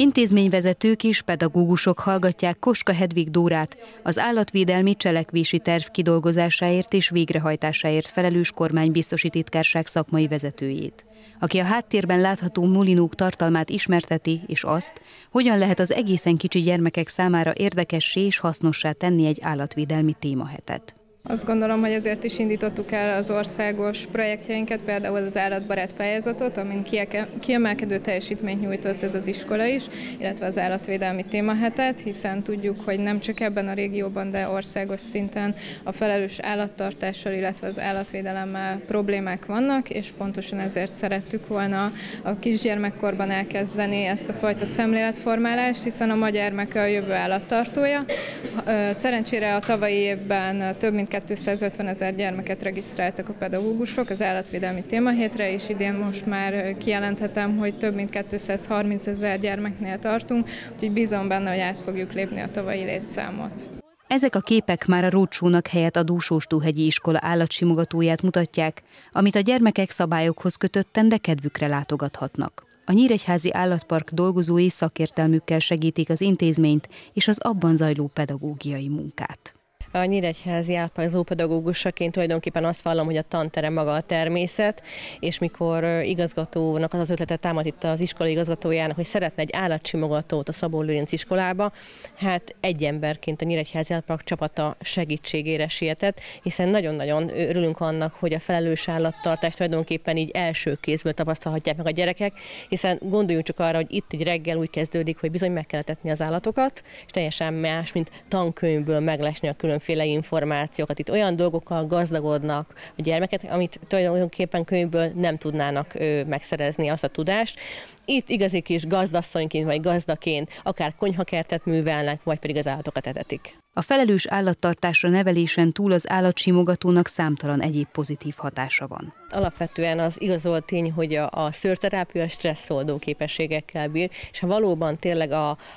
Intézményvezetők és pedagógusok hallgatják Koska Hedvig Dórát, az állatvédelmi cselekvési terv kidolgozásáért és végrehajtásáért felelős kormánybiztosi titkárság szakmai vezetőjét, aki a háttérben látható mulinók tartalmát ismerteti, és azt, hogyan lehet az egészen kicsi gyermekek számára érdekessé és hasznossá tenni egy állatvédelmi témahetet. Azt gondolom, hogy azért is indítottuk el az országos projektjeinket, például az állatbarát pályázatot, amin kiemelkedő teljesítményt nyújtott ez az iskola is, illetve az állatvédelmi témahetet, hiszen tudjuk, hogy nem csak ebben a régióban, de országos szinten a felelős állattartással, illetve az állatvédelemmel problémák vannak, és pontosan ezért szerettük volna a kisgyermekkorban elkezdeni ezt a fajta szemléletformálást, hiszen a ma gyermeke a jövő állattartója. Szerencsére a tavalyi évben több mint 250 000 gyermeket regisztráltak a pedagógusok az állatvédelmi témahétre, és idén most már kijelenthetem, hogy több mint 230 000 gyermeknél tartunk, úgyhogy bízom benne, hogy át fogjuk lépni a tavalyi létszámot. Ezek a képek már a Rócsónak helyet adó Sóstóhegyi Iskola állatsimogatóját mutatják, amit a gyermekek szabályokhoz kötötten, de kedvükre látogathatnak. A Nyíregyházi Állatpark dolgozói szakértelmükkel segítik az intézményt és az abban zajló pedagógiai munkát. A Nyíregyházi Állatpark zoopedagógusaként tulajdonképpen azt vallom, hogy a tanterem maga a természet, és mikor igazgatónak az ötlete támadt itt az iskola igazgatójának, hogy szeretne egy állatsimogatót a Szabol iskolába, hát egy emberként a Nyíregyházi Állatpark csapata segítségére sietett, hiszen nagyon-nagyon örülünk annak, hogy a felelős állattartást tulajdonképpen így első kézből tapasztalhatják meg a gyerekek, hiszen gondoljunk csak arra, hogy itt egy reggel úgy kezdődik, hogy bizony meg kell etetni az állatokat, és teljesen más, mint tankönyvből meglesni a különféle információkat. Itt olyan dolgokkal gazdagodnak a gyermeket, amit tulajdonképpen könyvből nem tudnának megszerezni azt a tudást. Itt igazi kis gazdasszonyként vagy gazdaként akár konyhakertet művelnek, vagy pedig az állatokat etetik. A felelős állattartásra nevelésen túl az állatsimogatónak számtalan egyéb pozitív hatása van. Alapvetően az igazolt tény, hogy a szőrterápia stresszoldó képességekkel bír, és ha valóban tényleg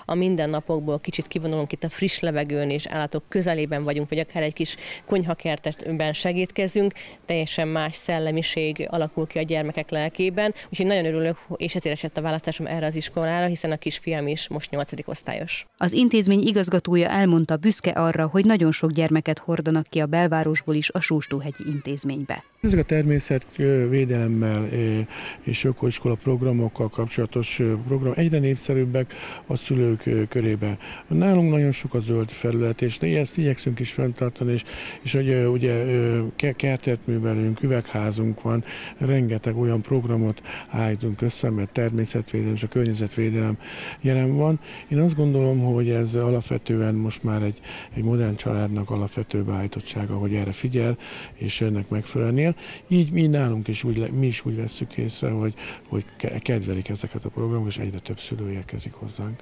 a mindennapokból kicsit kivonulunk itt a friss levegőn és állatok közelében vagyunk, vagy akár egy kis konyhakertben segítkezünk, teljesen más szellemiség alakul ki a gyermekek lelkében, úgyhogy nagyon örülök, és ezért esett a választásom erre az iskolára, hiszen a kisfiam is most 8. osztályos. Az intézmény igazgatója elmondta, büszke arra, hogy nagyon sok gyermeket hordanak ki a belvárosból is a Sóstóhegyi intézménybe. Ezek a természetvédelemmel és ökoiskola programokkal kapcsolatos program egyre népszerűbbek a szülők körében. Nálunk nagyon sok a zöld felület, és ezt igyekszünk is fenntartani, és ugye kertet művelünk, üvegházunk van, rengeteg olyan programot állítunk össze, mert természetvédelem és a környezetvédelem jelen van. Én azt gondolom, hogy ez alapvetően most már egy modern családnak alapvető beállítottsága, hogy erre figyel, és ennek megfelelően él. Így mi nálunk is mi is úgy vesszük észre, hogy kedvelik ezeket a programokat, és egyre több szülő érkezik hozzánk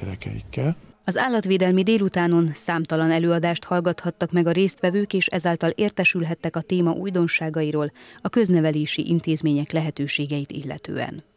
gyerekeikkel. Az állatvédelmi délutánon számtalan előadást hallgathattak meg a résztvevők, és ezáltal értesülhettek a téma újdonságairól, a köznevelési intézmények lehetőségeit illetően.